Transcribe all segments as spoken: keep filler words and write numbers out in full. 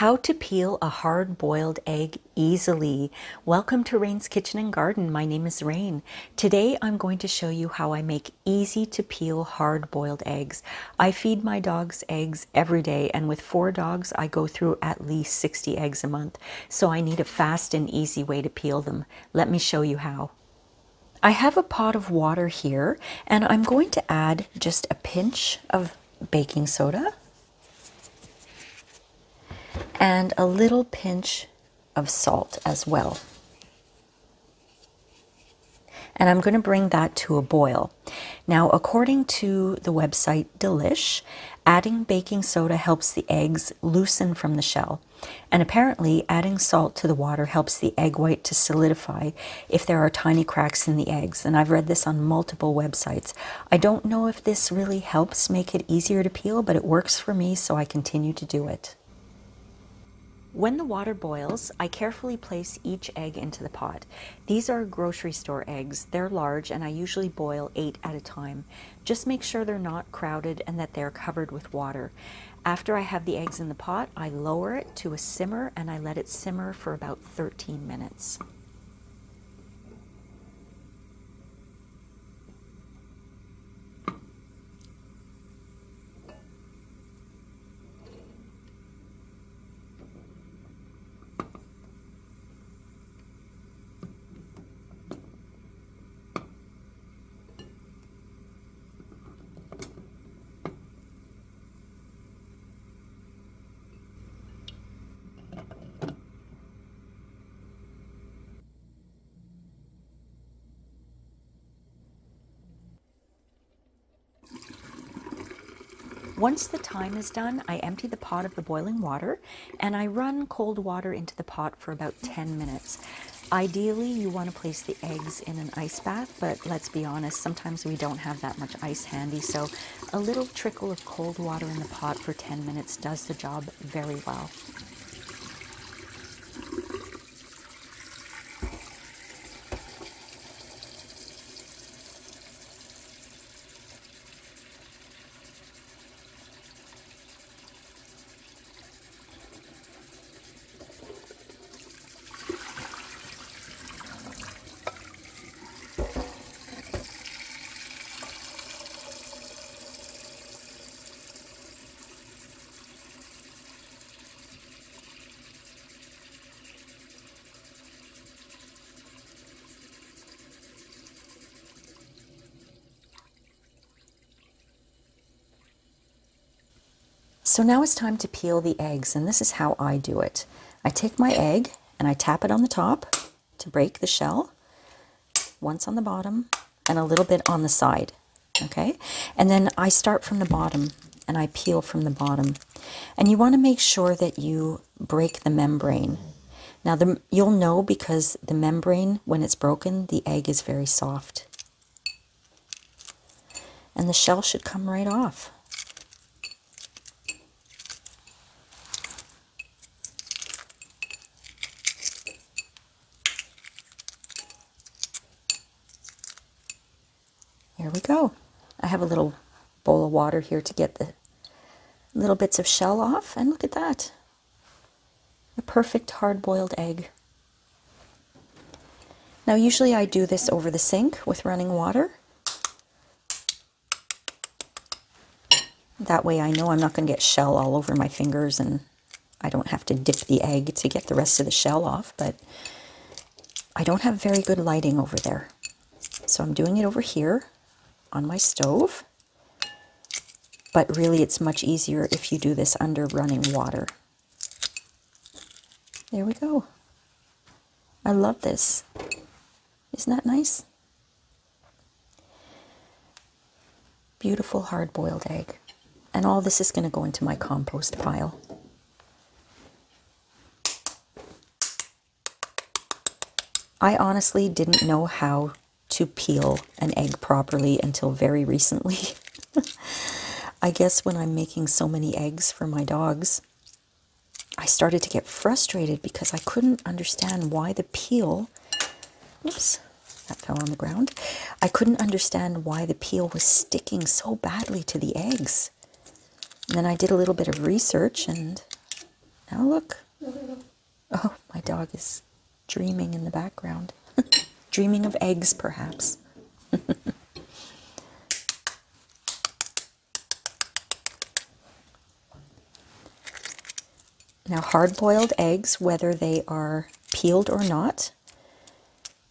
How to peel a hard-boiled egg easily. Welcome to Rain's Kitchen and Garden. My name is Rain. Today I'm going to show you how I make easy to peel hard-boiled eggs. I feed my dogs eggs every day, and with four dogs I go through at least sixty eggs a month. So I need a fast and easy way to peel them. Let me show you how. I have a pot of water here, and I'm going to add just a pinch of baking soda and a little pinch of salt as well. And I'm going to bring that to a boil. Now, according to the website Delish, adding baking soda helps the eggs loosen from the shell. And apparently, adding salt to the water helps the egg white to solidify if there are tiny cracks in the eggs. And I've read this on multiple websites. I don't know if this really helps make it easier to peel, but it works for me, so I continue to do it. When the water boils, I carefully place each egg into the pot. These are grocery store eggs. They're large, and I usually boil eight at a time. Just make sure they're not crowded and that they're covered with water. After I have the eggs in the pot, I lower it to a simmer and I let it simmer for about thirteen minutes. Once the time is done, I empty the pot of the boiling water and I run cold water into the pot for about ten minutes. Ideally, you want to place the eggs in an ice bath, but let's be honest, sometimes we don't have that much ice handy, so a little trickle of cold water in the pot for ten minutes does the job very well. So now it's time to peel the eggs, and this is how I do it. I take my egg and I tap it on the top to break the shell, once on the bottom and a little bit on the side, okay? And then I start from the bottom and I peel from the bottom. And you want to make sure that you break the membrane. Now the, you'll know because the membrane, when it's broken, the egg is very soft. And the shell should come right off. Here we go. I have a little bowl of water here to get the little bits of shell off, and look at that. A perfect hard-boiled egg. Now usually I do this over the sink with running water. That way I know I'm not going to get shell all over my fingers and I don't have to dip the egg to get the rest of the shell off, but I don't have very good lighting over there. So I'm doing it over here on my stove, but really it's much easier if you do this under running water. There we go. I love this. Isn't that nice? Beautiful hard-boiled egg. And all this is going to go into my compost pile. I honestly didn't know how to peel an egg properly until very recently. I guess when I'm making so many eggs for my dogs, I started to get frustrated because I couldn't understand why the peel, oops, that fell on the ground. I couldn't understand why the peel was sticking so badly to the eggs. And then I did a little bit of research and Now look. Oh, my dog is dreaming in the background. Dreaming of eggs, perhaps. Now, hard-boiled eggs, whether they are peeled or not,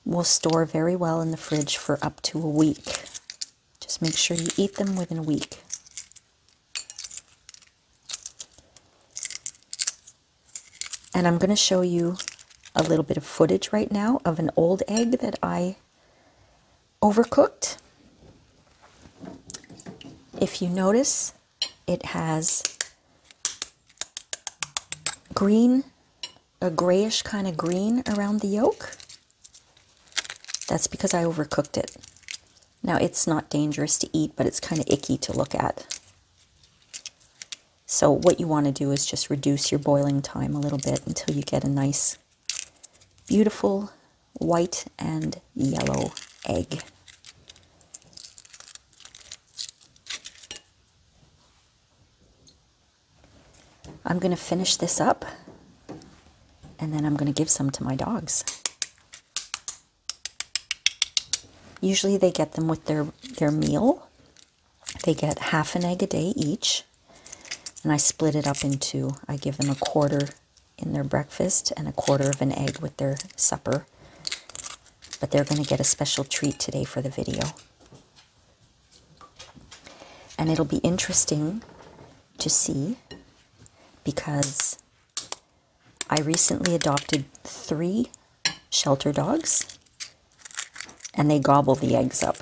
will store very well in the fridge for up to a week. Just make sure you eat them within a week. And I'm going to show you a little bit of footage right now of an old egg that I overcooked. If you notice, it has green, a grayish kind of green around the yolk. That's because I overcooked it. Now, it's not dangerous to eat, but it's kind of icky to look at. So what you want to do is just reduce your boiling time a little bit until you get a nice, beautiful white and yellow egg. I'm going to finish this up, and then I'm going to give some to my dogs. Usually they get them with their, their meal. They get half an egg a day each, and I split it up into, I give them a quarter in their breakfast and a quarter of an egg with their supper. But they're going to get a special treat today for the video. And it'll be interesting to see, because I recently adopted three shelter dogs and they gobble the eggs up.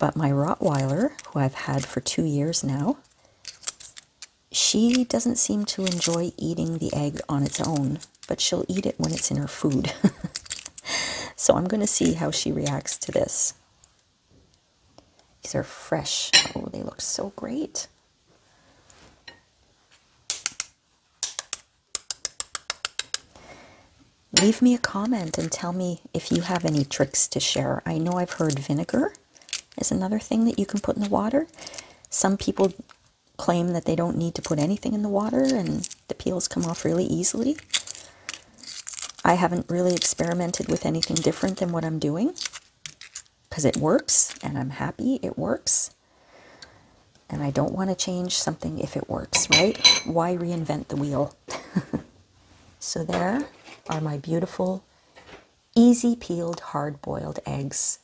But my Rottweiler, who I've had for two years now, she doesn't seem to enjoy eating the egg on its own, but she'll eat it when it's in her food. So I'm going to see how she reacts to this. These are fresh. Oh, they look so great. Leave me a comment and tell me if you have any tricks to share. I know I've heard vinegar is another thing that you can put in the water. Some people claim that they don't need to put anything in the water and the peels come off really easily. I haven't really experimented with anything different than what I'm doing, because it works and I'm happy it works. And I don't want to change something if it works, right? Why reinvent the wheel? So there are my beautiful, easy peeled, hard-boiled eggs.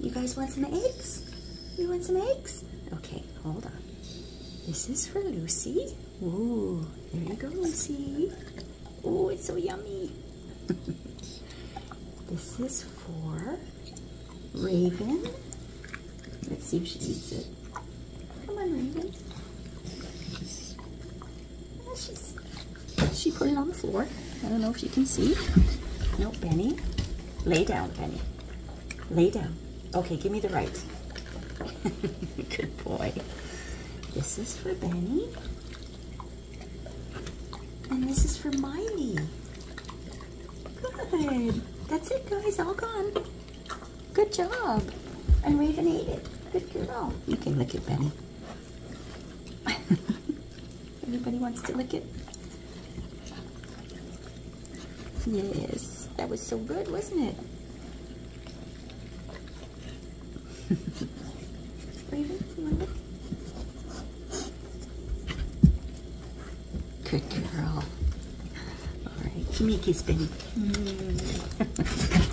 You guys want some eggs? You want some eggs? Okay, hold on. This is for Lucy. Ooh, there you go, Lucy. Ooh, it's so yummy. This is for Raven. Let's see if she eats it. Come on, Raven. Oh, she's... She put it on the floor. I don't know if you can see. No, Benny. Lay down, Benny. Lay down. Okay, give me the right. Good boy. This is for Benny. And this is for Miley. Good. That's it, guys. All gone. Good job. And Raven ate it. Good girl. You can lick it, Benny. Everybody wants to lick it. Yes, that was so good, wasn't it? Raven, you want to look? Good girl. All right, give me a kiss, Benny. Mm.